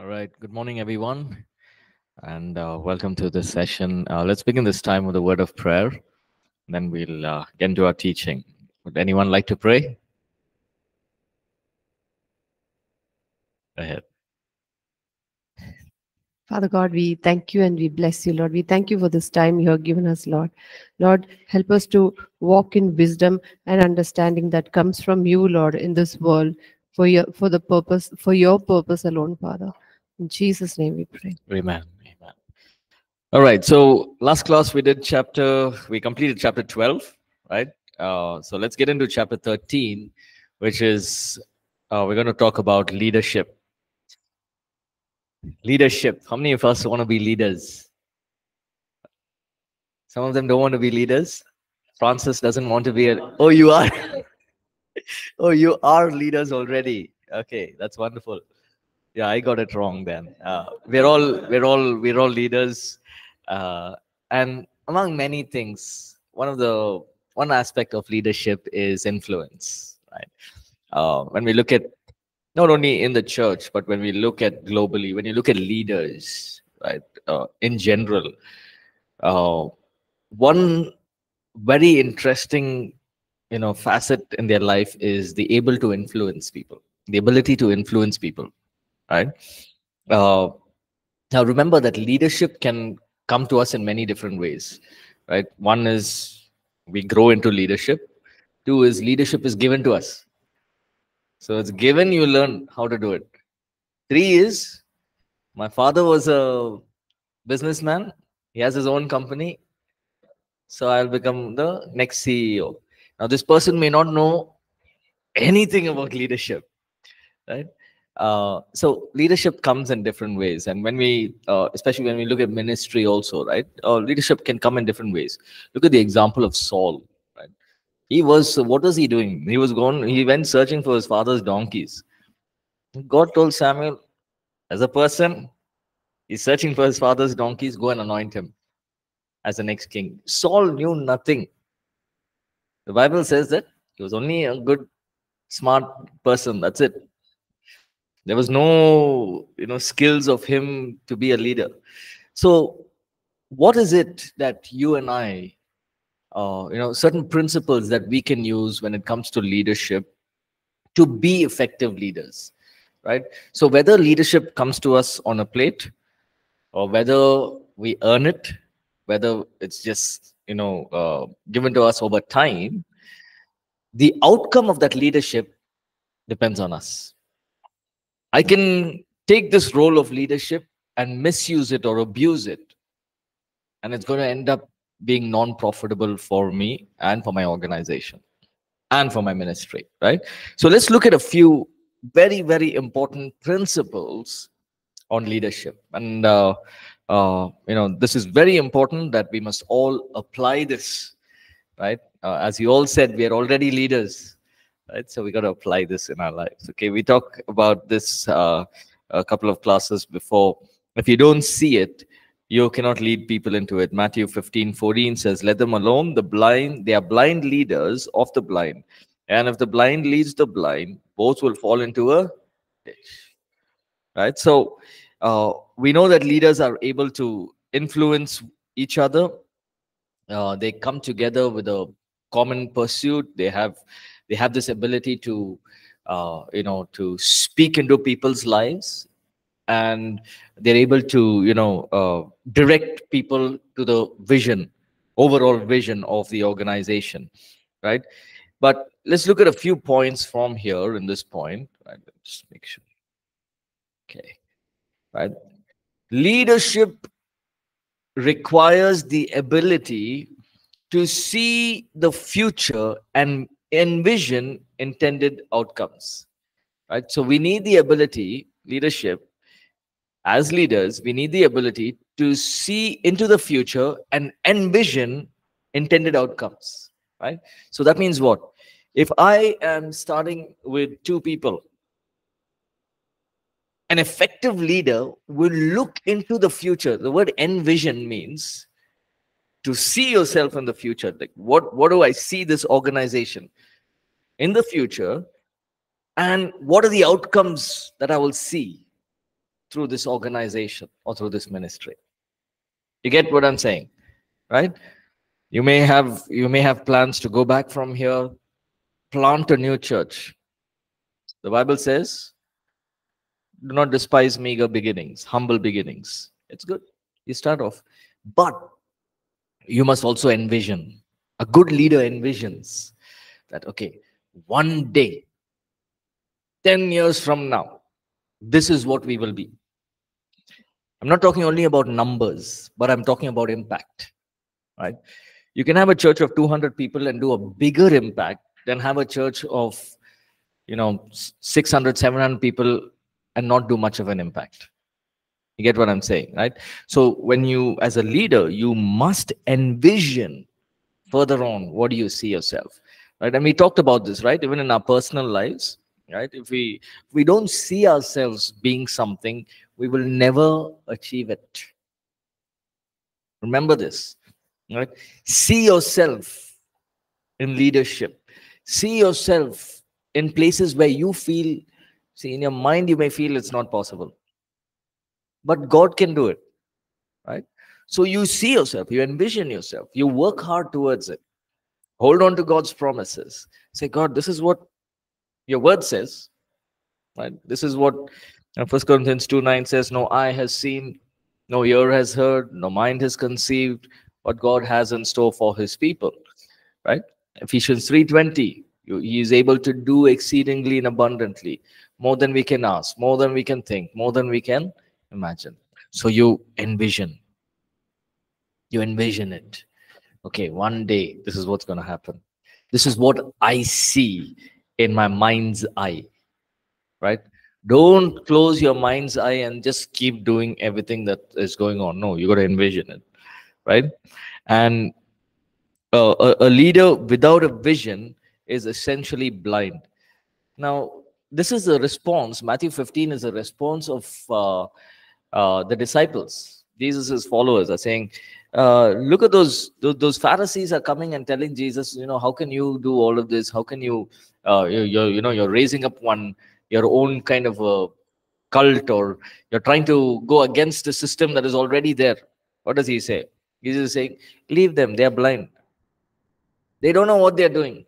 All right, good morning, everyone, and welcome to this session. Let's begin this time with a word of prayer, and then we'll get into our teaching. Would anyone like to pray? Go ahead. Father God, we thank you and we bless you, Lord. We thank you for this time you have given us, Lord. Lord, help us to walk in wisdom and understanding that comes from you, Lord, in this world, for your purpose alone, Father. In Jesus' name we pray. Amen. Amen. All right. So last class we did we completed chapter 12, right? So let's get into chapter 13, which is we're going to talk about leadership. Leadership. How many of us want to be leaders? Some of them don't want to be leaders. Francis doesn't want to be a... Oh, you are? Oh, you are leaders already. Okay, that's wonderful. Yeah, I got it wrong then. We're all leaders, and among many things, one aspect of leadership is influence, right? When we look at not only in the church, but when we look at globally, when you look at leaders, right, in general, one very interesting, facet in their life is the ability to influence people. Right. Now remember that leadership can come to us in many different ways, right? One is we grow into leadership. Two is leadership is given to us. So it's given, you learn how to do it. Three is my father was a businessman. He has his own company. So I'll become the next CEO. Now this person may not know anything about leadership, right? So leadership comes in different ways, and when we, especially when we look at ministry also, right? Leadership can come in different ways. Look at the example of Saul, right? What was he doing? He went searching for his father's donkeys. God told Samuel, as a person, he's searching for his father's donkeys, go and anoint him as the next king. Saul knew nothing. The Bible says that he was only a good, smart person, that's it. There was no, skills of him to be a leader. So what is it that you and I, certain principles that we can use when it comes to leadership to be effective leaders, right? So whether leadership comes to us on a plate or whether we earn it, whether it's just, given to us over time, the outcome of that leadership depends on us. I can take this role of leadership and misuse it or abuse it, and it's going to end up being non-profitable for me and for my organization and for my ministry, right? So let's look at a few very, very important principles on leadership. And, this is very important that we must all apply this, right? As you all said, we are already leaders. Right? So we got to apply this in our lives. Okay, we talked about this a couple of classes before. If you don't see it, you cannot lead people into it. Matthew 15:14 says, "Let them alone, the blind, they are blind leaders of the blind. And if the blind leads the blind, both will fall into a ditch." Right? So we know that leaders are able to influence each other. They come together with a common pursuit. They have this ability to, to speak into people's lives, and they're able to, direct people to the vision, overall vision of the organization, right? But let's look at a few points from here in this point. Right, just make sure. Okay, right. Leadership requires the ability to see the future and envision intended outcomes, right? So we need the ability, leadership, as leaders, we need the ability to see into the future and envision intended outcomes, right? So that means what? If I am starting with two people, an effective leader will look into the future. The word envision means to see yourself in the future. Like, what do I see this organization in the future? And what are the outcomes that I will see? through this organization or through this ministry. You get what I'm saying, right? You may have plans to go back from here, plant a new church. The Bible says, do not despise meager beginnings, humble beginnings. It's good. You start off. But you must also envision. A good leader envisions that, okay, one day, 10 years from now, this is what we will be. I'm not talking only about numbers, but I'm talking about impact, right? You can have a church of 200 people and do a bigger impact than have a church of, 600, 700 people and not do much of an impact. You get what I'm saying, right? So when you, as a leader, you must envision further on, what do you see yourself, right? And we talked about this, right? Even in our personal lives, right? If we don't see ourselves being something, we will never achieve it. Remember this, right? See yourself in leadership. See yourself in places where you feel, see, in your mind, you may feel it's not possible. But God can do it, right? So you see yourself, you envision yourself, you work hard towards it. Hold on to God's promises. Say, God, this is what your word says, right? This is what 1 Corinthians 2:9 says, no eye has seen, no ear has heard, no mind has conceived what God has in store for his people, right? Ephesians 3:20, he is able to do exceedingly and abundantly, more than we can ask, more than we can think, more than we can imagine. So you envision. You envision it. Okay, one day, this is what's going to happen. This is what I see in my mind's eye, right? Don't close your mind's eye and just keep doing everything that is going on. No, you got to envision it, right? And a leader without a vision is essentially blind. Now, this is a response. Matthew 15 is a response of the disciples. Jesus' followers are saying, look at those Pharisees are coming and telling Jesus, how can you do all of this? How can you, you're raising up your own kind of a cult, or you're trying to go against the system that is already there. What does he say? Jesus is saying, leave them. They are blind. They don't know what they're doing.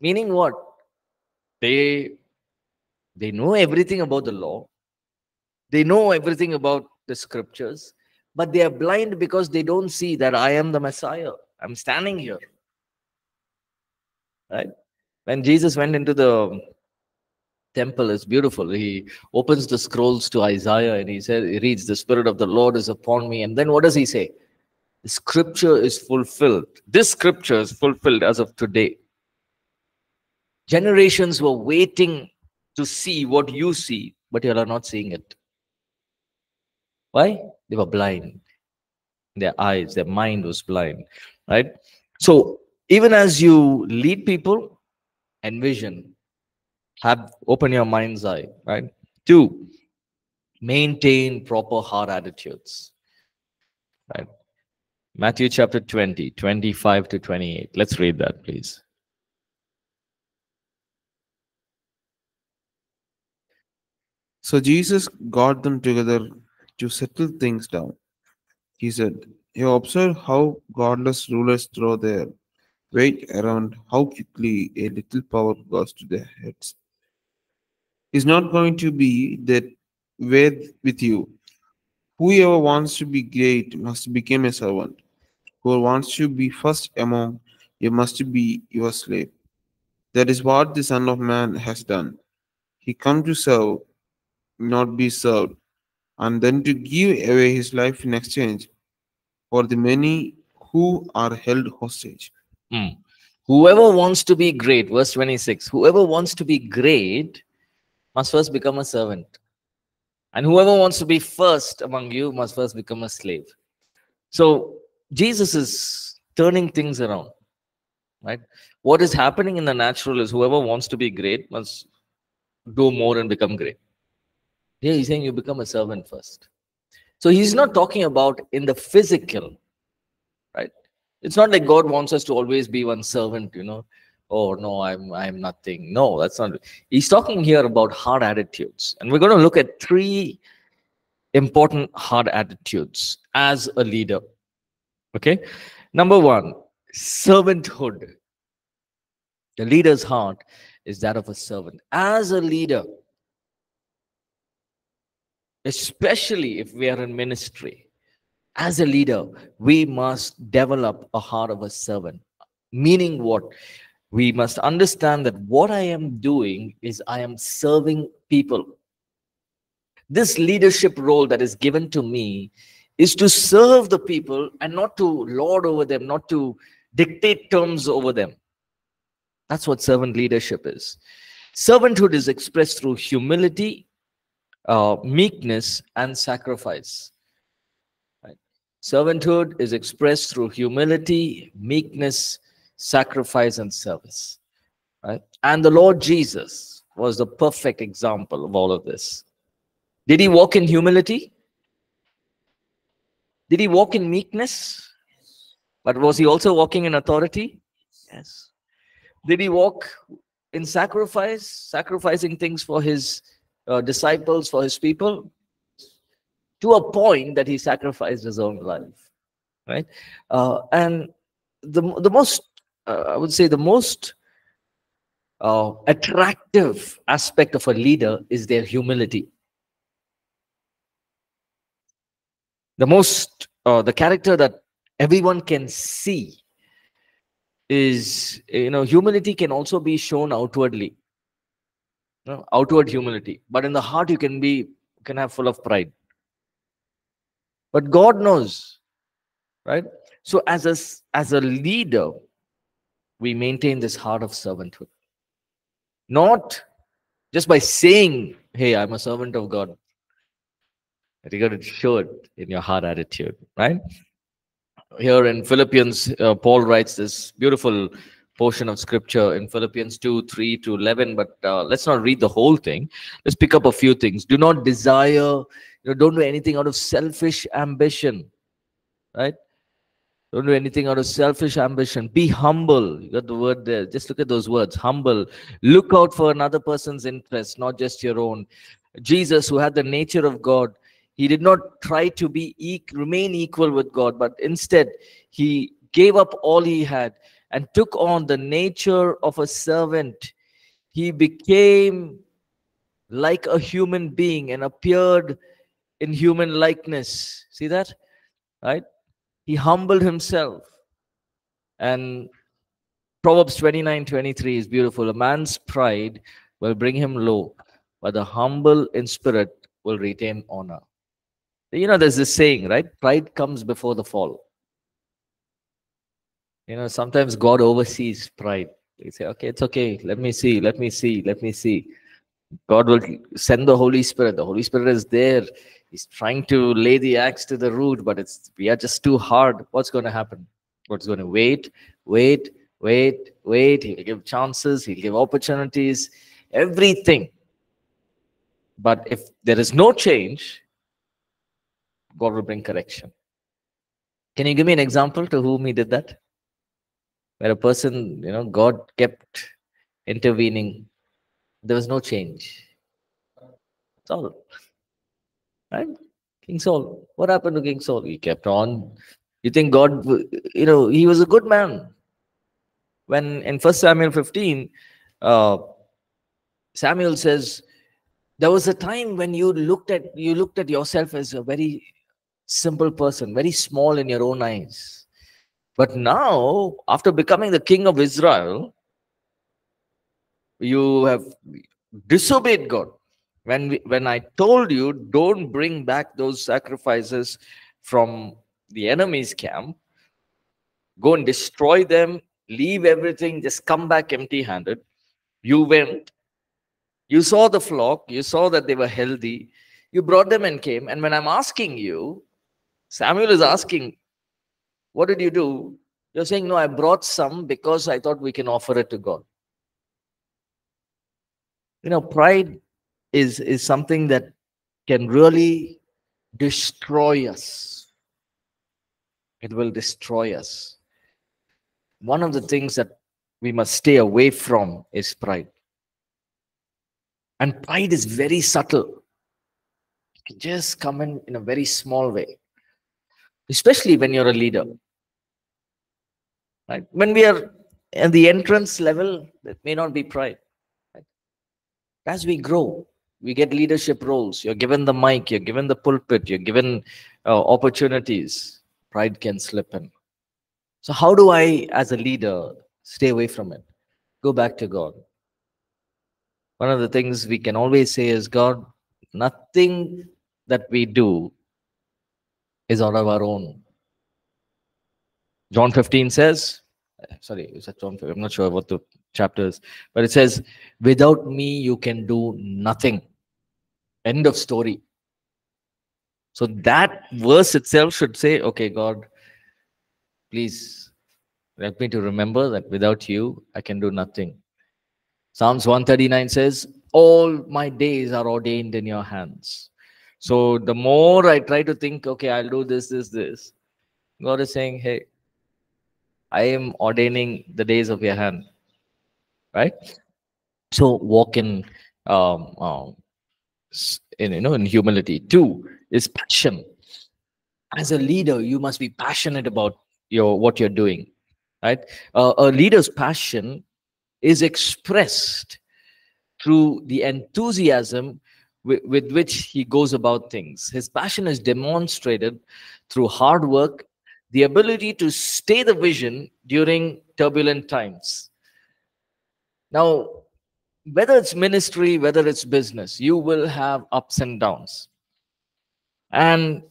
Meaning what? They know everything about the law. They know everything about the scriptures. But they are blind because they don't see that I am the Messiah. I'm standing here. Right? When Jesus went into the temple, it's beautiful. He opens the scrolls to Isaiah and he reads, the Spirit of the Lord is upon me. And then what does he say? The scripture is fulfilled. This scripture is fulfilled as of today. Generations were waiting to see what you see, but you are not seeing it. Why? They were blind. Their eyes, their mind was blind, right? So even as you lead people, envision, open your mind's eye, right? 2, maintain proper heart attitudes, right? Matthew chapter 20, 25 to 28. Let's read that, please. So Jesus got them together to settle things down. He said, you observe how godless rulers throw their weight around, how quickly a little power goes to their heads. It's not going to be that way with you. Whoever wants to be great must become a servant. Whoever wants to be first among you must be your slave. That is what the Son of Man has done. He came to serve, not be served, and then to give away his life in exchange for the many who are held hostage. Whoever wants to be great, verse 26, whoever wants to be great must first become a servant. And whoever wants to be first among you must first become a slave. So Jesus is turning things around, right? What is happening in the natural is whoever wants to be great must do more and become great. Here he's saying you become a servant first. So he's not talking about in the physical, right? It's not like God wants us to always be one servant, oh no, I'm nothing. No, that's not. He's talking here about hard attitudes, and we're going to look at three important hard attitudes as a leader. Okay, number one, servanthood. The leader's heart is that of a servant. As a leader, especially if we are in ministry, as a leader, we must develop a heart of a servant. Meaning what? We must understand that what I am doing is I am serving people. This leadership role that is given to me is to serve the people and not to lord over them, not to dictate terms over them. That's what servant leadership is. Servanthood is expressed through humility, meekness, and sacrifice. Right? Servanthood is expressed through humility, meekness, sacrifice, and service. Right? And the Lord Jesus was the perfect example of all of this. Did he walk in humility? Did he walk in meekness? But was he also walking in authority? Yes. Did he walk in sacrifice, sacrificing things for his disciples, for his people, to a point that he sacrificed his own life, right? And the most, I would say, the most attractive aspect of a leader is their humility. The most, the character that everyone can see is, you know, humility can also be shown outwardly. No, outward humility, but in the heart you can be, have full of pride. But God knows, right? So as a leader, we maintain this heart of servanthood. Not just by saying, hey, I'm a servant of God. You got to show it in your heart attitude, right? Here in Philippians, Paul writes this beautiful portion of scripture in Philippians 2:3 to 11, but let's not read the whole thing. Let's pick up a few things. Do not desire, don't do anything out of selfish ambition, right? Don't do anything out of selfish ambition. Be humble. You got the word there. Just look at those words, humble. Look out for another person's interest, not just your own. Jesus, who had the nature of God, he did not try to be remain equal with God, but instead he gave up all he had and took on the nature of a servant. He became like a human being and appeared in human likeness. See that? Right? He humbled himself. And Proverbs 29:23 is beautiful. A man's pride will bring him low, but the humble in spirit will retain honor. You know, there's this saying, right? Pride comes before the fall. You know, sometimes God oversees pride. He say, okay, it's okay. Let me see, let me see, let me see. God will send the Holy Spirit. The Holy Spirit is there. He's trying to lay the axe to the root, but we are just too hard. What's going to happen? God's going to wait, wait, wait, wait. He'll give chances. He'll give opportunities, everything. But if there is no change, God will bring correction. Can you give me an example to whom he did that? Where a person, you know, God kept intervening. There was no change. Saul. Right? King Saul. What happened to King Saul? He kept on. You think God, you know, he was a good man. When in 1 Samuel 15, Samuel says, there was a time when you looked at yourself as a very simple person, very small in your own eyes. But now, after becoming the king of Israel, you have disobeyed God. When I told you, don't bring back those sacrifices from the enemy's camp, go and destroy them, leave everything, just come back empty-handed. You went, you saw the flock, you saw that they were healthy, you brought them and came. And when I'm asking you, Samuel is asking, what did you do? You're saying, no, I brought some because I thought we can offer it to God. You know, pride is something that can really destroy us. It will destroy us. One of the things that we must stay away from is pride. And pride is very subtle. It can just come in a very small way, especially when you're a leader. Right? When we are at the entrance level, that may not be pride. Right? As we grow, we get leadership roles. You're given the mic, you're given the pulpit, you're given opportunities. Pride can slip in. So how do I, as a leader, stay away from it? Go back to God. One of the things we can always say is, God, nothing that we do is out of our own. John 15 says, sorry, is that John 15? I'm not sure what the chapter is, but it says, without me, you can do nothing. End of story. So that verse itself should say, okay, God, please help me to remember that without you, I can do nothing. Psalms 139 says, all my days are ordained in your hands. So the more I try to think, okay, I'll do this, this, this, God is saying, hey, I am ordaining the days of your hand, right? So walk in humility. 2 is passion. As a leader, you must be passionate about what you're doing, right? A leader's passion is expressed through the enthusiasm with which he goes about things. His passion is demonstrated through hard work, the ability to stay the vision during turbulent times. Now, whether it's ministry, whether it's business, you will have ups and downs. And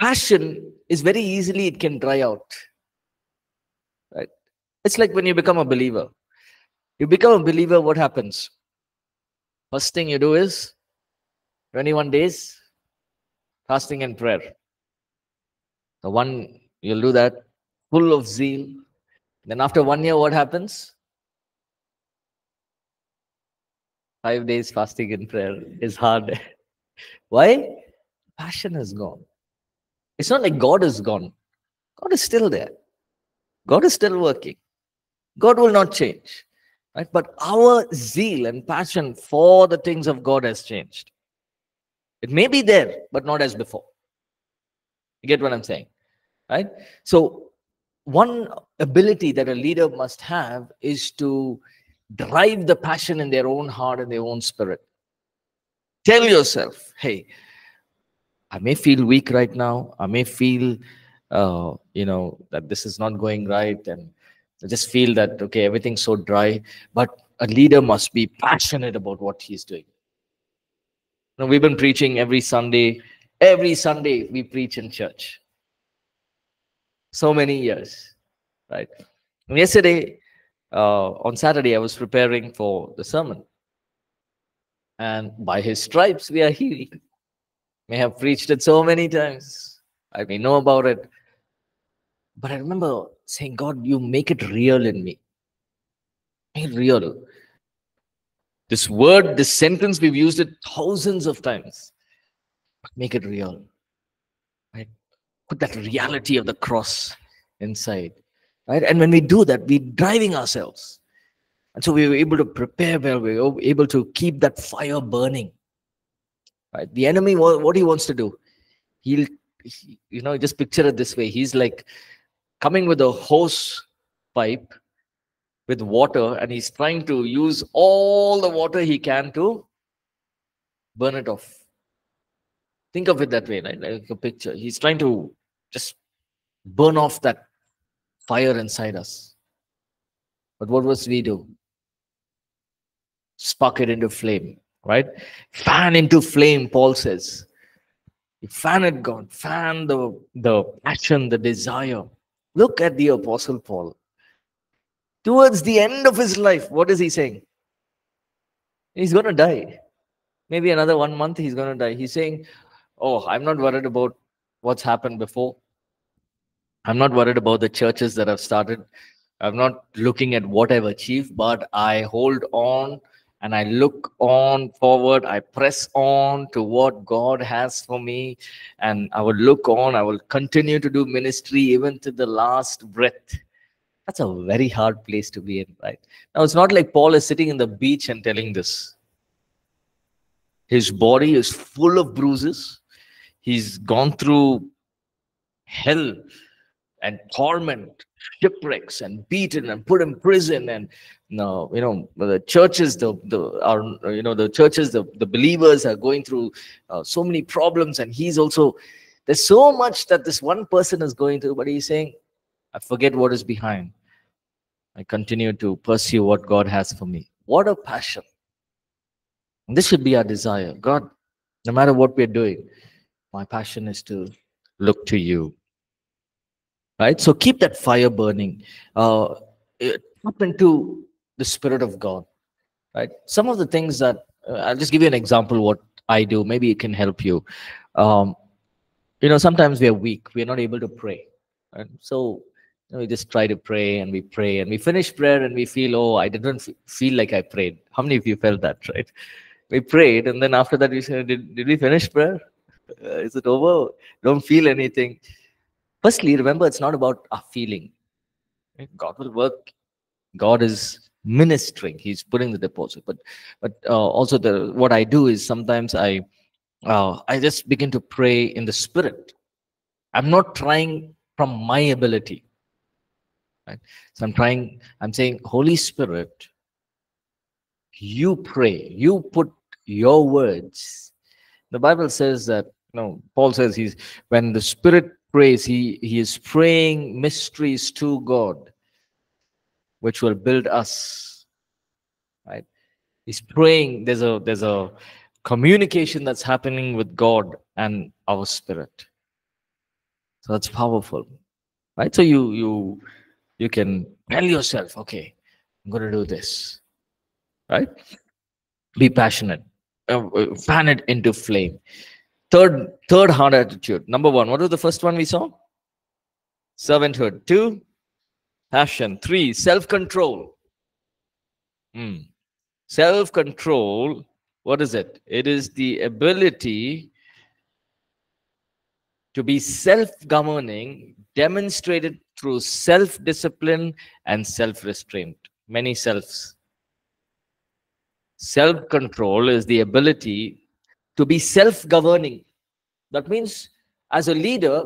passion is very easily, it can dry out. Right? It's like when you become a believer. You become a believer, what happens? First thing you do is 21 days fasting and prayer. The one, you'll do that full of zeal. Then after 1 year, what happens? 5 days fasting and prayer is hard. Why? Passion is gone. It's not like God is gone. God is still there. God is still working. God will not change. Right? But our zeal and passion for the things of God has changed. It may be there, but not as before. You get what I'm saying? Right? So one ability that a leader must have is to drive the passion in their own heart and their own spirit. Tell yourself, hey, I may feel weak right now. I may feel, that this is not going right, and I just feel that, okay, everything's so dry, but a leader must be passionate about what he's doing. Now, we've been preaching every Sunday. Every Sunday, we preach in church. So many years, right? And yesterday, on Saturday, I was preparing for the sermon. And by his stripes, we are healed. May have preached it so many times. I may know about it. But I remember saying, God, you make it real in me. Make it real. This word, this sentence, we've used it thousands of times. But make it real. Right? Put that reality of the cross inside. Right? And when we do that, we're driving ourselves. And so we were able to prepare well. We were able to keep that fire burning. Right? The enemy, what he wants to do, just picture it this way. He's like coming with a hose pipe with water, and he's trying to use all the water he can to burn it off. Think of it that way, right? Like a picture. He's trying to just burn off that fire inside us. But what must we do? Spark it into flame, right? Fan into flame, Paul says. You fan it, God. Fan the passion, the desire. Look at the Apostle Paul. Towards the end of his life, what is he saying? He's going to die. Maybe another 1 month, he's going to die. He's saying, oh, I'm not worried about what's happened before. I'm not worried about the churches that I've started. I'm not looking at what I've achieved, but I hold on and I look on forward. I press on to what God has for me. And I will look on. I will continue to do ministry even to the last breath. That's a very hard place to be in, right? Now, it's not like Paul is sitting in the beach and telling this. His body is full of bruises. He's gone through hell and torment, shipwrecks, and beaten and put in prison, and the churches, the believers are going through so many problems, and he's also, there's so much that this one person is going through, but he's saying, I forget what is behind. I continue to pursue what God has for me. What a passion. And this should be our desire. God, no matter what we're doing, my passion is to look to you. Right? So keep that fire burning. Tap into the Spirit of God. Right? Some of the things that, I'll just give you an example of what I do. Maybe it can help you. Sometimes we are weak. We are not able to pray. Right? So we just try to pray. And we finish prayer and we feel, oh, I didn't feel like I prayed. How many of you felt that, right? We prayed and then after that we said, did we finish prayer? Is it over? Don't feel anything. Firstly, remember, it's not about our feeling. God will work. God is ministering. He's putting the deposit. But also what I do is sometimes I just begin to pray in the Spirit. I'm not trying from my ability. Right? So I'm saying, Holy Spirit, you pray. You put your words. The Bible says that, Paul says when the Spirit prays, he is praying mysteries to God, which will build us, right? He's praying. There's a communication that's happening with God and our spirit. So that's powerful, right? So you can tell yourself, okay, I'm going to do this, right? Be passionate, fan it into flame. Third hard attitude. Number one, what was the first one we saw? Servanthood. Two, passion. Three, self-control. Self-control, what is it? It is the ability to be self-governing, demonstrated through self-discipline and self-restraint. Many selves. Self-control is the ability to be self-governing. That means, as a leader,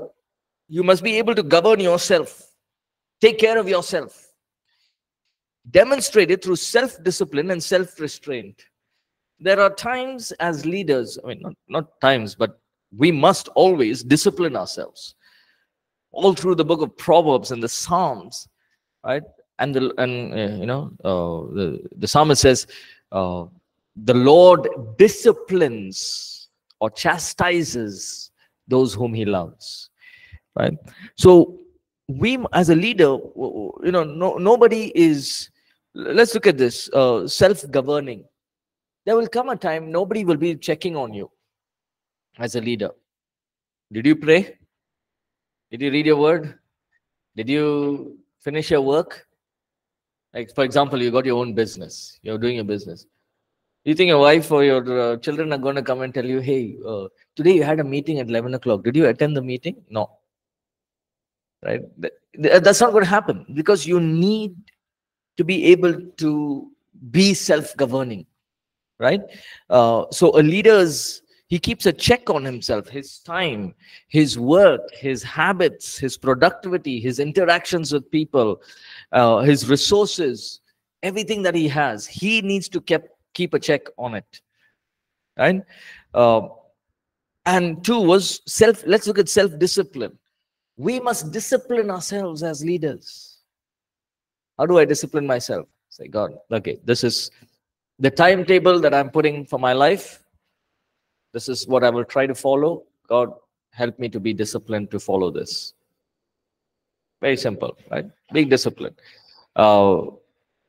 you must be able to govern yourself. Take care of yourself. Demonstrate it through self-discipline and self-restraint. There are times as leaders, not times, but we must always discipline ourselves. All through the book of Proverbs and the Psalms, right? And the psalmist says, the Lord disciplines or chastises those whom he loves, right? So we, as a leader, nobody is, let's look at this, self-governing. There will come a time nobody will be checking on you as a leader. Did you pray? Did you read your word? Did you finish your work? Like, for example, you got your own business. You're doing your business. You think your wife or your children are going to come and tell you, hey, today you had a meeting at 11 o'clock. Did you attend the meeting? No. Right? That's not going to happen because you need to be able to be self-governing. Right? So a leader's, he keeps a check on himself, his time, his work, his habits, his productivity, his interactions with people, his resources, everything that he has. He needs to keep a check on it, right? And two was let's look at self-discipline. We must discipline ourselves as leaders. How do I discipline myself? Say, God, okay, this is the timetable that I'm putting for my life. This is what I will try to follow. God, help me to be disciplined to follow this. Very simple, right? Big discipline.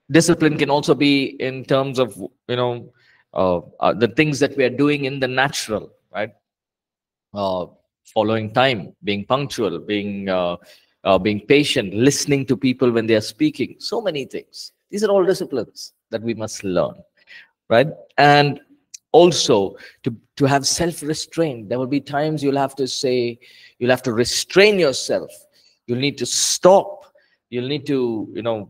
Discipline can also be in terms of, the things that we are doing in the natural, right? Following time, being punctual, being patient, listening to people when they are speaking. So many things. These are all disciplines that we must learn, right? And also to have self-restraint. There will be times you'll have to restrain yourself. You'll need to stop you'll need to,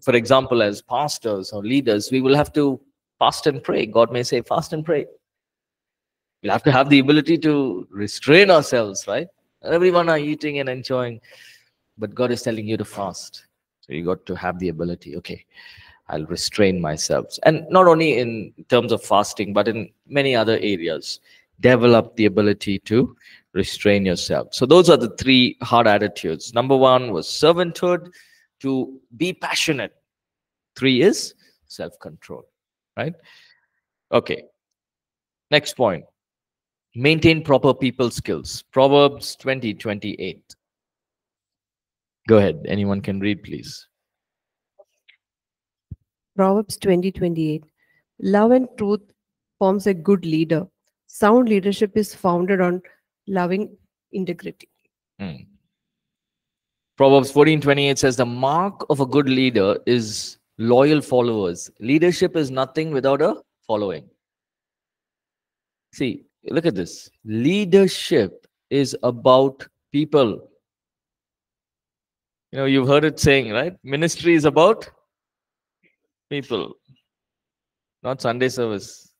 for example, as pastors or leaders, we will have to fast and pray. God may say, fast and pray. We'll have to have the ability to restrain ourselves, right? Everyone are eating and enjoying, but God is telling you to fast. So you got to have the ability, okay, I'll restrain myself. And not only in terms of fasting, but in many other areas, develop the ability to restrain yourself. So those are the three hard attitudes. Number one was servanthood, to be passionate. Three is self-control, right? Okay, next point. Maintain proper people skills. Proverbs 20:28. Go ahead. Anyone can read, please. Proverbs 20:28. Love and truth forms a good leader. Sound leadership is founded on loving integrity. Mm. Proverbs 14:28 says, the mark of a good leader is loyal followers. Leadership is nothing without a following. See, look at this. Leadership is about people. You know, you've heard it saying, right? Ministry is about people, not Sunday service.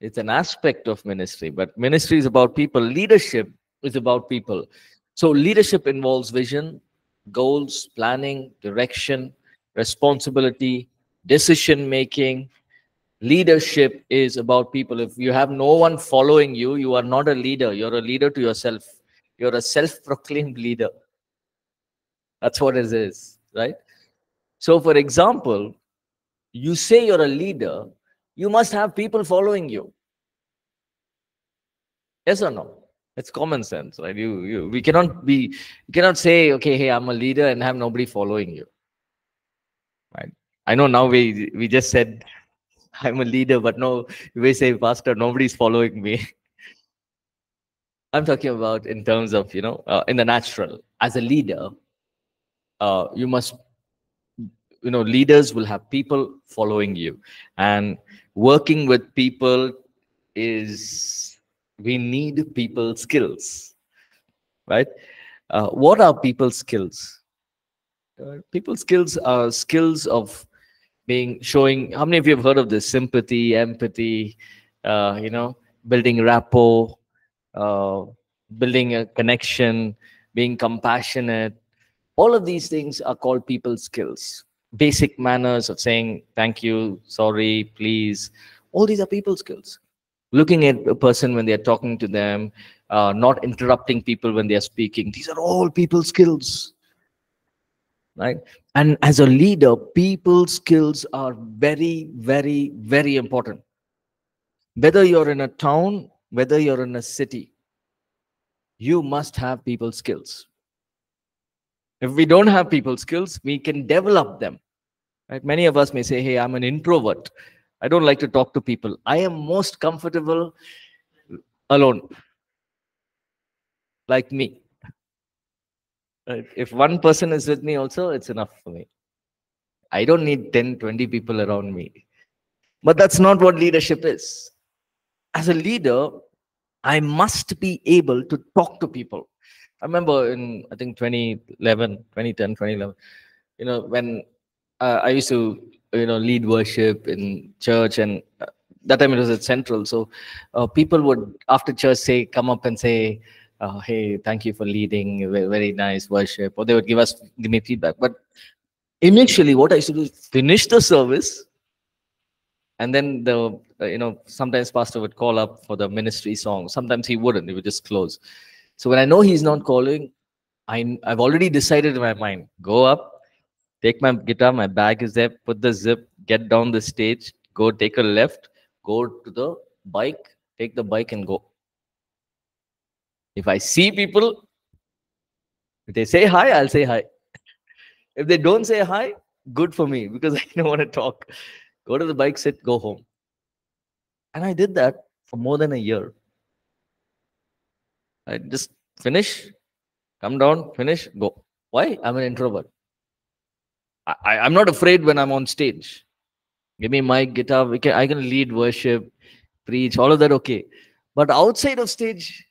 It's an aspect of ministry, but ministry is about people. Leadership is about people. So leadership involves vision, goals, planning, direction, responsibility, decision-making. Leadership is about people. If you have no one following you, you are not a leader. You're a leader to yourself. You're a self-proclaimed leader. That's what it is, right? So, for example, you say you're a leader, you must have people following you. Yes or no? It's common sense, right? We cannot say, okay, hey, I'm a leader and have nobody following you, right? I know now we just said, I'm a leader, but no, we say, Pastor, nobody's following me. I'm talking about in terms of, in the natural. As a leader, you must, leaders will have people following you. And working with people is, we need people skills, right? What are people skills? People skills are skills of showing, how many of you have heard of this? Sympathy, empathy, building rapport, building a connection, being compassionate. All of these things are called people skills. Basic manners of saying thank you, sorry, please. All these are people skills. Looking at a person when they're talking to them, not interrupting people when they're speaking. These are all people skills. Right? And as a leader, people skills are very, very, very important. Whether you're in a town, whether you're in a city, you must have people skills. If we don't have people skills, we can develop them. Right? Many of us may say, hey, I'm an introvert. I don't like to talk to people. I am most comfortable alone. Like me. If one person is with me also, it's enough for me. I don't need 10, 20 people around me. But that's not what leadership is. As a leader, I must be able to talk to people. I remember in, I think, 2010, 2011, when I used to, lead worship in church, and that time it was at Central. So people would, after church, say, come up and say, hey, thank you for leading, very nice worship. Or they would give me feedback. But initially, what I used to do is finish the service, and then the sometimes pastor would call up for the ministry song. Sometimes he wouldn't. He would just close. So when I know he's not calling, I've already decided in my mind: go up, take my guitar, my bag is there, put the zip, get down the stage, go take a left, go to the bike, take the bike and go. If I see people, if they say hi, I'll say hi. If they don't say hi, good for me, because I don't want to talk. Go to the bike, sit, go home. And I did that for more than a year. I just finish, come down, finish, go. Why? I'm an introvert. I'm not afraid when I'm on stage. Give me my guitar. I can lead worship, preach, all of that, okay. But outside of stage,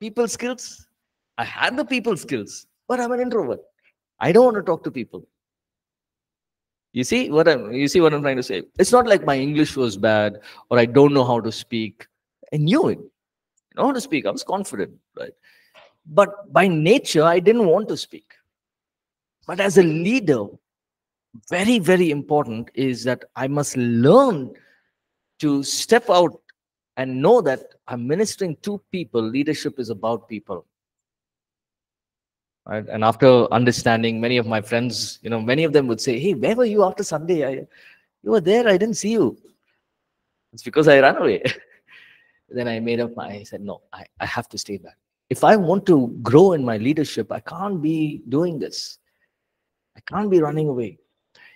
people skills, I had the people skills. But I'm an introvert. I don't want to talk to people. You see what I'm trying to say? It's not like my English was bad or I don't know how to speak. I knew it. I know how to speak. I was confident, right? But by nature, I didn't want to speak. But as a leader, very, very important is that I must learn to step out and know that I'm ministering to people. Leadership is about people. Right? And after understanding, many of my friends, many of them would say, hey, where were you after Sunday? You were there. I didn't see you. It's because I ran away. Then I made up my mind. I said, no, I have to stay back. If I want to grow in my leadership, I can't be doing this. I can't be running away.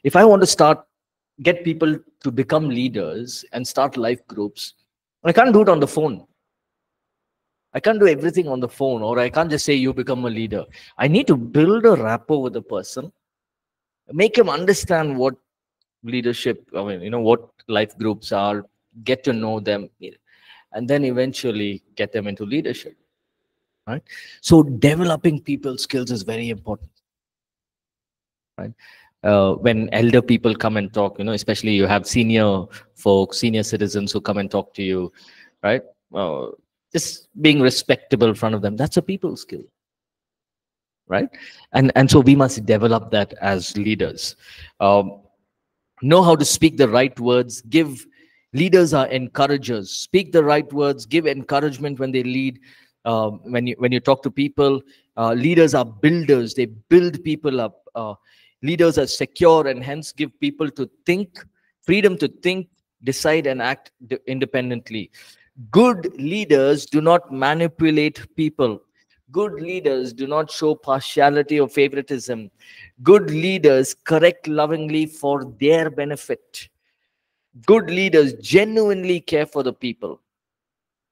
If I want to get people to become leaders and start life groups, I can't do it on the phone. I can't do everything on the phone, or I can't just say you become a leader. I need to build a rapport with the person, make him understand what leadership, what life groups are, get to know them, and then eventually get them into leadership. Right? So developing people's skills is very important. Right? When elder people come and talk, especially you have senior folks, senior citizens who come and talk to you, right? Just being respectable in front of them, that's a people skill, right? And so we must develop that as leaders. Know how to speak the right words. Leaders are encouragers. Speak the right words. Give encouragement when they lead. When you talk to people, leaders are builders. They build people up. Leaders are secure and hence give people freedom to think, decide, and act independently. Good leaders do not manipulate people. Good leaders do not show partiality or favoritism. Good leaders correct lovingly for their benefit. Good leaders genuinely care for the people.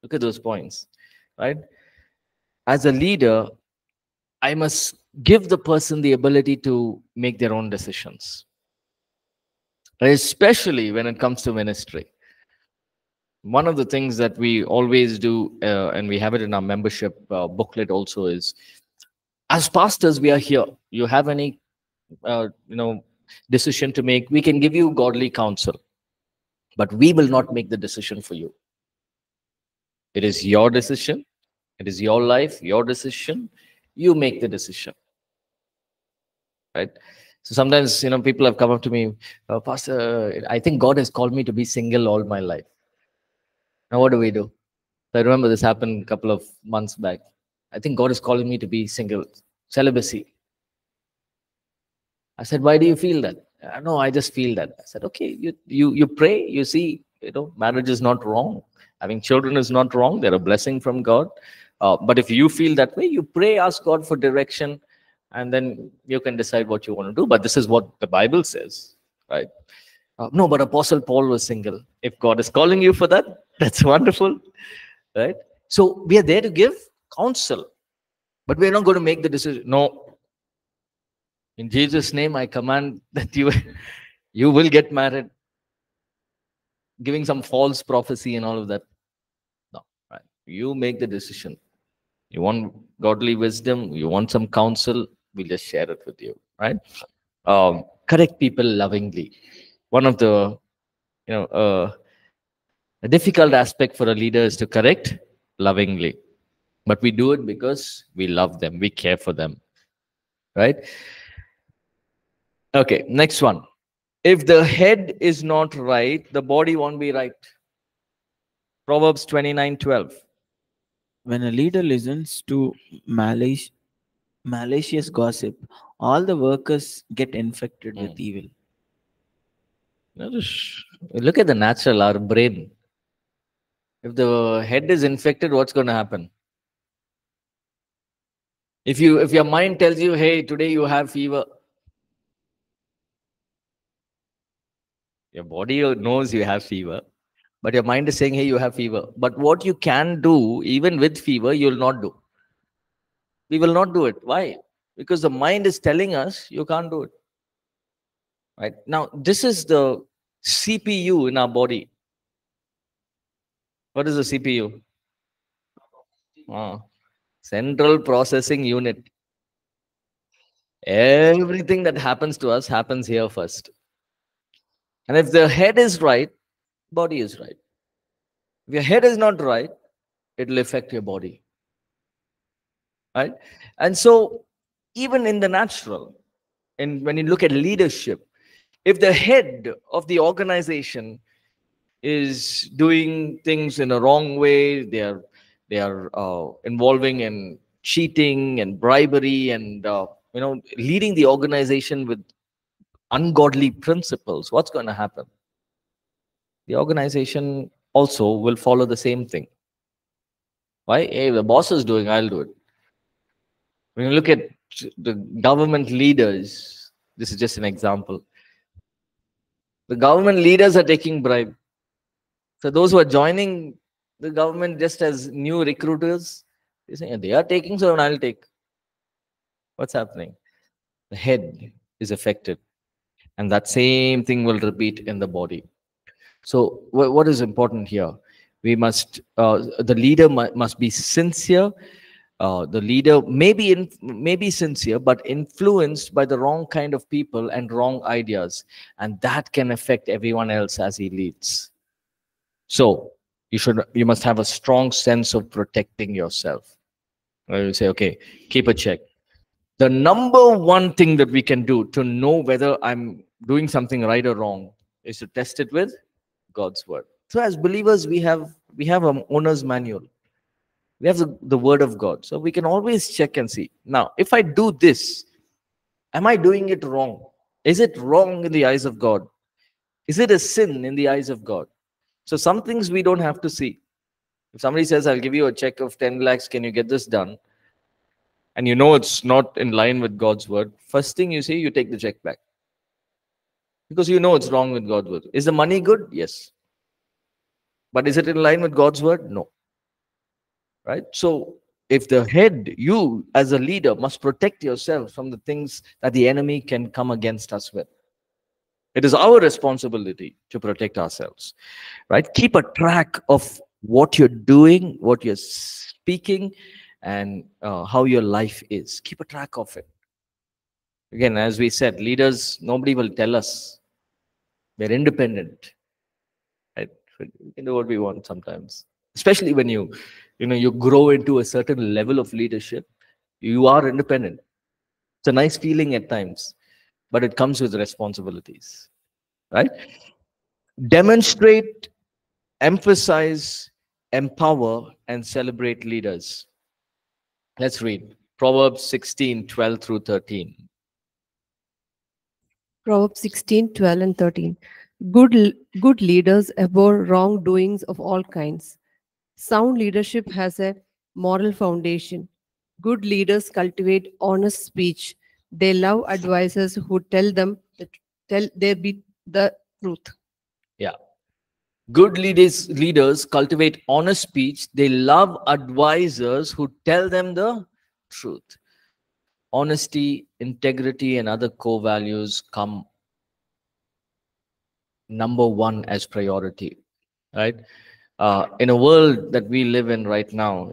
Look at those points, right? As a leader, I must give the person the ability to make their own decisions, especially when it comes to ministry. One of the things that we always do, and we have it in our membership booklet also, is as pastors, we are here. You have any decision to make, we can give you godly counsel, but we will not make the decision for you. It is your decision. It is your life, your decision. You make the decision, right? So sometimes, people have come up to me, Pastor, I think God has called me to be single all my life. Now, what do? I remember this happened a couple of months back. I think God is calling me to be single, celibacy. I said, why do you feel that? No, I just feel that. I said, okay, you pray, you see, marriage is not wrong. Having children is not wrong. They're a blessing from God. But if you feel that way, you pray, ask God for direction, and then you can decide what you want to do. But this is what the Bible says, right? No, but Apostle Paul was single. If God is calling you for that, that's wonderful, right? So we are there to give counsel, but we're not going to make the decision. No. In Jesus' name, I command that you will get married. Giving some false prophecy and all of that. No, right? You make the decision. You want godly wisdom, you want some counsel, we'll just share it with you, right? Correct people lovingly. One of the, a difficult aspect for a leader is to correct lovingly. But we do it because we love them, we care for them, right? Okay, next one. If the head is not right, the body won't be right. Proverbs 29:12. When a leader listens to malicious gossip, all the workers get infected with evil. Look at the natural, our brain. If the head is infected, what's going to happen? If your mind tells you, hey, today you have fever, your body knows you have fever, but your mind is saying, hey, you have fever. But what you can do, even with fever, you'll not do. We will not do it. Why? Because the mind is telling us you can't do it. Right? Now, this is the CPU in our body. What is the CPU? Central Processing Unit. Everything that happens to us happens here first. And if the head is right, body is right. If your head is not right, it will affect your body. Right? And so, even in the natural, and when you look at leadership, if the head of the organization is doing things in a wrong way, they are involving in cheating and bribery and leading the organization with ungodly principles, what's going to happen? The organization also will follow the same thing. Why? Hey, the boss is doing, I'll do it. When you look at the government leaders, this is just an example. The government leaders are taking bribe. So those who are joining the government just as new recruiters, they're saying, they are taking, so I'll take. What's happening? The head is affected. And that same thing will repeat in the body. So what is important here? We must, the leader must be sincere. The leader may be sincere, but influenced by the wrong kind of people and wrong ideas. And that can affect everyone else as he leads. So you must have a strong sense of protecting yourself. You say, okay, keep a check. The number one thing that we can do to know whether I'm doing something right or wrong is to test it with God's word. So as believers, we have an owner's manual. We have the word of God. So we can always check and see. Now, if I do this, am I doing it wrong? Is it wrong in the eyes of God? Is it a sin in the eyes of God? So some things we don't have to see. If somebody says, I'll give you a check of 10 lakhs, can you get this done? And you know it's not in line with God's word. First thing you see, you take the check back. Because you know it's wrong with God's word. Is the money good? Yes. But is it in line with God's word? No. Right? So if the head, you as a leader must protect yourself from the things that the enemy can come against us with. It is our responsibility to protect ourselves. Right? Keep a track of what you're doing, what you're speaking, and how your life is. Keep a track of it. Again, as we said, leaders, nobody will tell us. We're independent. Right? We can do what we want sometimes. Especially when you grow into a certain level of leadership, you are independent. It's a nice feeling at times, but it comes with responsibilities, right? Demonstrate, emphasize, empower, and celebrate leaders. Let's read Proverbs 16:12-13. Proverbs 16:12 and 13. Good leaders abhor wrongdoings of all kinds. Sound leadership has a moral foundation. Good leaders cultivate honest speech. They love advisors who tell the truth. Yeah. Good leaders cultivate honest speech. They love advisors who tell them the truth. Honesty, integrity, and other core values come number one as priority, right? In a world that we live in right now,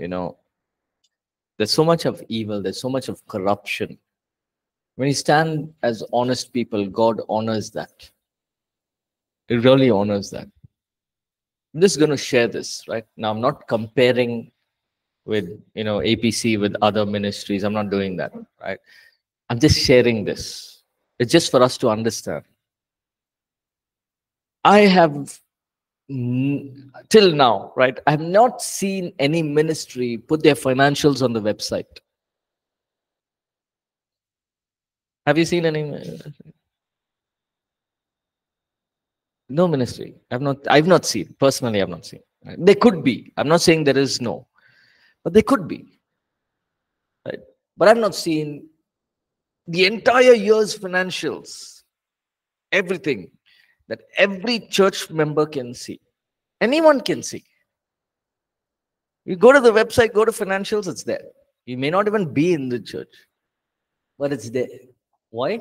there's so much of evil, there's so much of corruption. When you stand as honest people, God honors that. It really honors that. I'm just going to share this, right? Now, I'm not comparing with, APC with other ministries. I'm not doing that, right? I'm just sharing this. It's just for us to understand. I have... till now, right, I have not seen any ministry put their financials on the website. Have you seen any? No ministry. I've not seen. Personally, I've not seen. Right? There could be. I'm not saying there is no. But there could be. Right? But I've not seen the entire year's financials. Everything. That every church member can see. Anyone can see. You go to the website, go to financials, it's there. You may not even be in the church, but it's there. Why?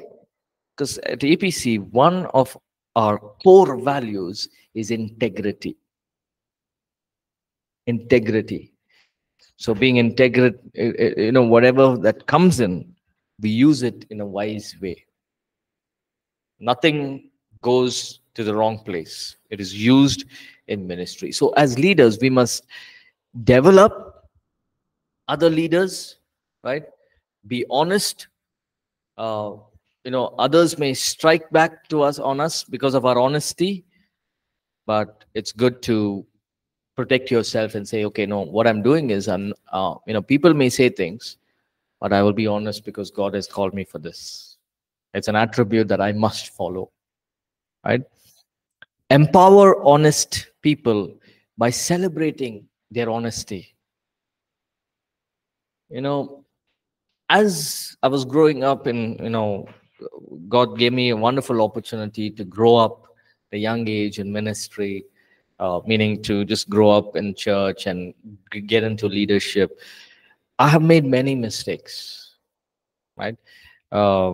Because at APC, one of our core values is integrity. Integrity. So being integrate, whatever that comes in, we use it in a wise way. Nothing goes to the wrong place. It is used in ministry. So as leaders, we must develop other leaders, right? Be honest. Others may strike back to us on us because of our honesty, but it's good to protect yourself and say, okay, no, what I'm doing is people may say things, but I will be honest because God has called me for this. It's an attribute that I must follow, right? Empower honest people by celebrating their honesty. As I was growing up, God gave me a wonderful opportunity to grow up at a young age in ministry, meaning to just grow up in church and get into leadership. I have made many mistakes, right? But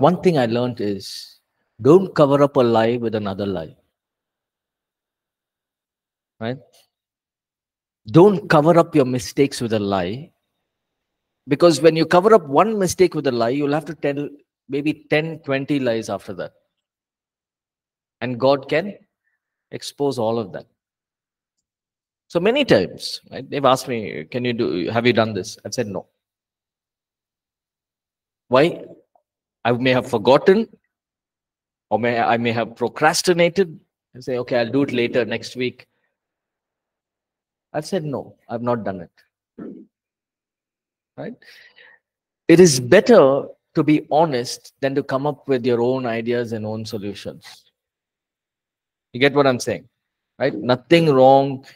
one thing I learned is, don't cover up a lie with another lie, right? Don't cover up your mistakes with a lie, because when you cover up one mistake with a lie, you'll have to tell maybe 10, 20 lies after that. And God can expose all of that. So many times, right, they've asked me, have you done this? I've said no. Why? I may have forgotten, or I may have procrastinated and say, okay, I'll do it later, next week. I've said no, I've not done it. Right? It is better to be honest than to come up with your own ideas and own solutions. You get what I'm saying, right? Nothing wrong.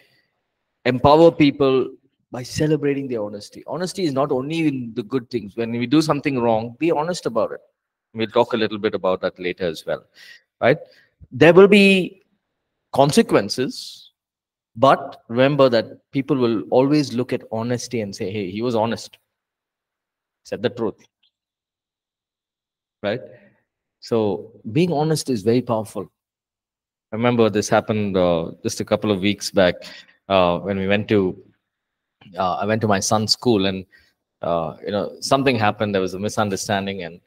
Empower people by celebrating their honesty. Honesty is not only in the good things. When we do something wrong, be honest about it. We'll talk a little bit about that later as well, right? There will be consequences, but remember that people will always look at honesty and say, hey, he was honest, said the truth, right? So being honest is very powerful. I remember this happened just a couple of weeks back when we went to, I went to my son's school, and, something happened. There was a misunderstanding, and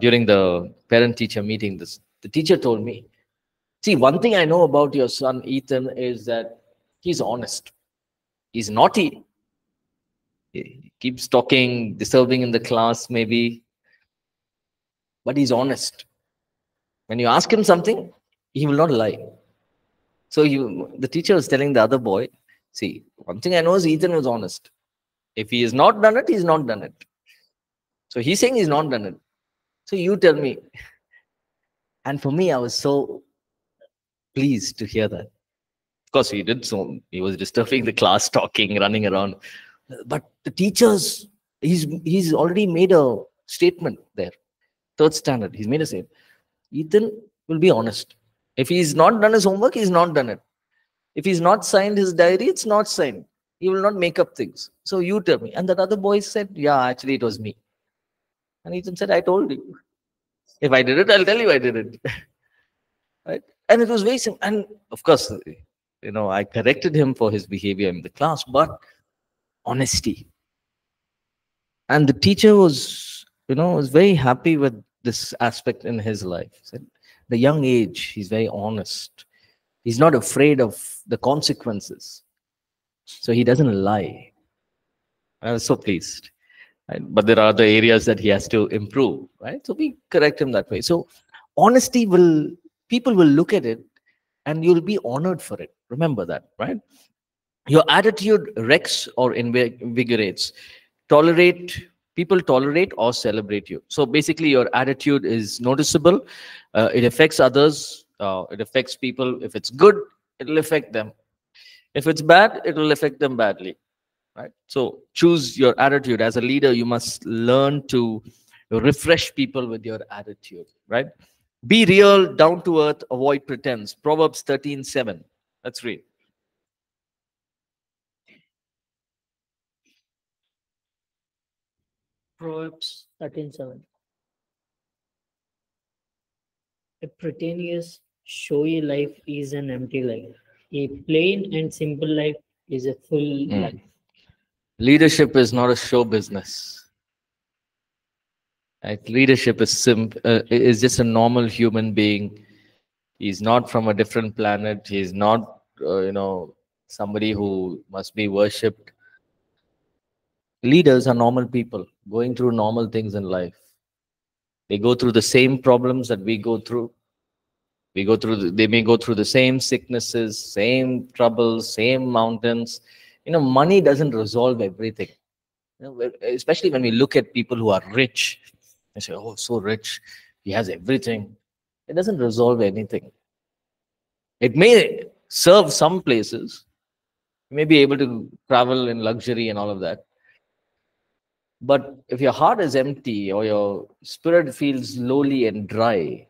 during the parent-teacher meeting, the teacher told me, see, one thing I know about your son, Ethan, is that he's honest. He's naughty. He keeps talking, disturbing in the class maybe, but he's honest. When you ask him something, he will not lie. So the teacher was telling the other boy, see, one thing I know is Ethan was honest. If he has not done it, he's not done it. So he's saying he's not done it. So you tell me. And for me, I was so pleased to hear that. Of course, he did so. He was disturbing the class, talking, running around. But the teachers, he's already made a statement there. Third standard, he's made a statement. Ethan will be honest. If he's not done his homework, he's not done it. If he's not signed his diary, it's not signed. He will not make up things. So you tell me. And that other boy said, yeah, actually it was me. And Ethan said, I told you. If I did it, I'll tell you I did it. Right? And it was very simple. And of course, I corrected him for his behavior in the class, but honesty. And the teacher was very happy with this aspect in his life. He said, the young age, he's very honest. He's not afraid of the consequences. So he doesn't lie. I was so pleased. Right? But there are other areas that he has to improve, right? So we correct him that way. So honesty people will look at it and you'll be honored for it. Remember that, right? Your attitude wrecks or invigorates. People tolerate or celebrate you. So basically, your attitude is noticeable. It affects others. It affects people. If it's good, it'll affect them. If it's bad, it'll affect them badly. Right? So choose your attitude. As a leader, you must learn to refresh people with your attitude. Right? Be real, down to earth, avoid pretense. Proverbs 13:7. Let's read. Proverbs 13:7. A pretentious, showy life is an empty life. A plain and simple life is a full life. Leadership is not a show business. Leadership is just a normal human being. He's not from a different planet. He's not, somebody who must be worshipped. Leaders are normal people going through normal things in life. They go through the same problems that we go through. They may go through the same sicknesses, same troubles, same mountains. Money doesn't resolve everything. Especially when we look at people who are rich, and say, "Oh, so rich, he has everything." It doesn't resolve anything. It may serve some places. You may be able to travel in luxury and all of that. But if your heart is empty or your spirit feels lowly and dry,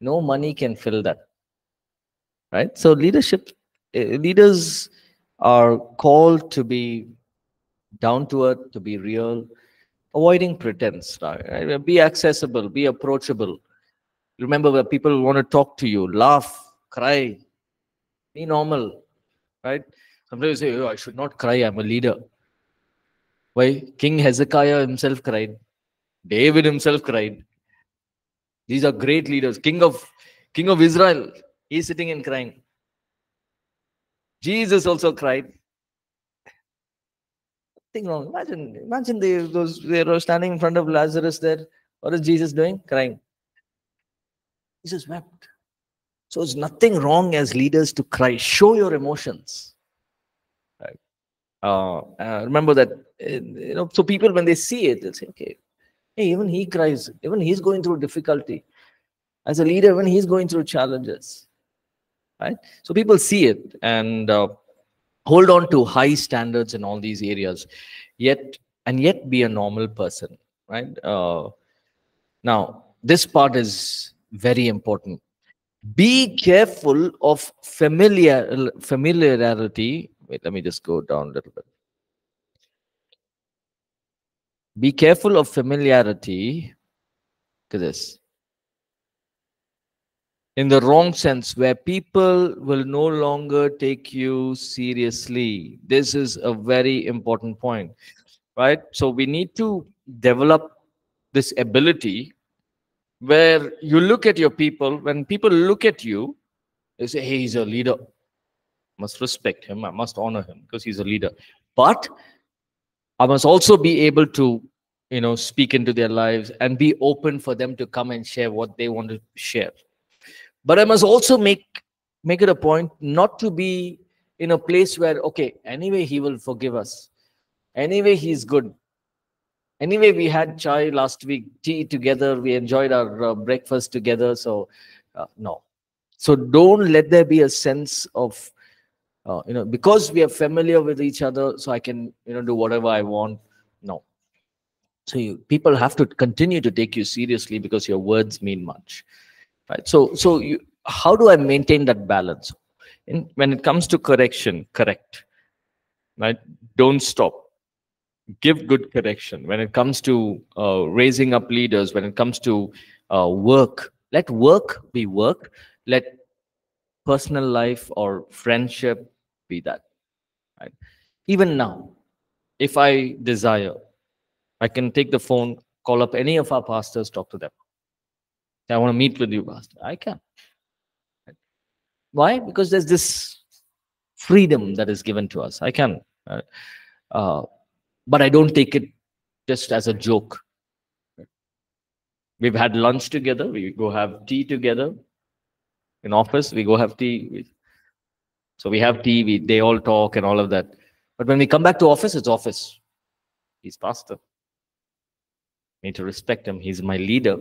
no money can fill that. Right? So leaders are called to be down to earth, to be real, avoiding pretense. Right? Be accessible, be approachable. Remember where people want to talk to you, laugh, cry, be normal. Right? Sometimes you say, "Oh, I should not cry, I'm a leader." Why? King Hezekiah himself cried. David himself cried. These are great leaders. King of Israel, he's sitting and crying. Jesus also cried. Nothing wrong. Imagine they were standing in front of Lazarus there. What is Jesus doing? Crying. Jesus wept. So it's nothing wrong as leaders to cry. Show your emotions. Right? Remember that. So people, when they see it, they'll say, "Okay, hey, even he cries. Even he's going through difficulty. As a leader, when he's going through challenges." Right? So people see it and hold on to high standards in all these areas, yet be a normal person. Right? Now, this part is very important. Be careful of familiarity. Wait, let me just go down a little bit. Be careful of familiarity, look at this, in the wrong sense, where people will no longer take you seriously. This is a very important point, right? So we need to develop this ability where you look at your people. When people look at you, they say, "Hey, he's a leader. I must respect him. I must honor him because he's a leader. But I must also be able to, speak into their lives and be open for them to come and share what they want to share. But I must also make it a point not to be in a place where, okay, anyway, he will forgive us. Anyway, he's good. Anyway, we had chai last week, tea together. We enjoyed our breakfast together. So, no. So don't let there be a sense of, because we are familiar with each other, so I can, do whatever I want. No. So people have to continue to take you seriously because your words mean much. Right? So how do I maintain that balance? When it comes to correction, correct. Right? Don't stop. Give good correction. When it comes to raising up leaders, when it comes to work, let work be work. Let personal life or friendship be that. Right? Even now, if I desire, I can take the phone, call up any of our pastors, talk to them. I want to meet with you, pastor. I can. Right? Why? Because there's this freedom that is given to us. I can. Right? But I don't take it just as a joke. Right? We've had lunch together. We go have tea together. In office, we go have tea. We have tea. They all talk and all of that. But when we come back to office, it's office. He's pastor. I need to respect him. He's my leader.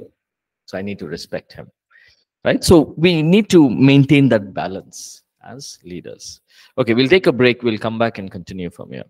So I need to respect him. Right? So we need to maintain that balance as leaders. Okay, we'll take a break. We'll come back and continue from here.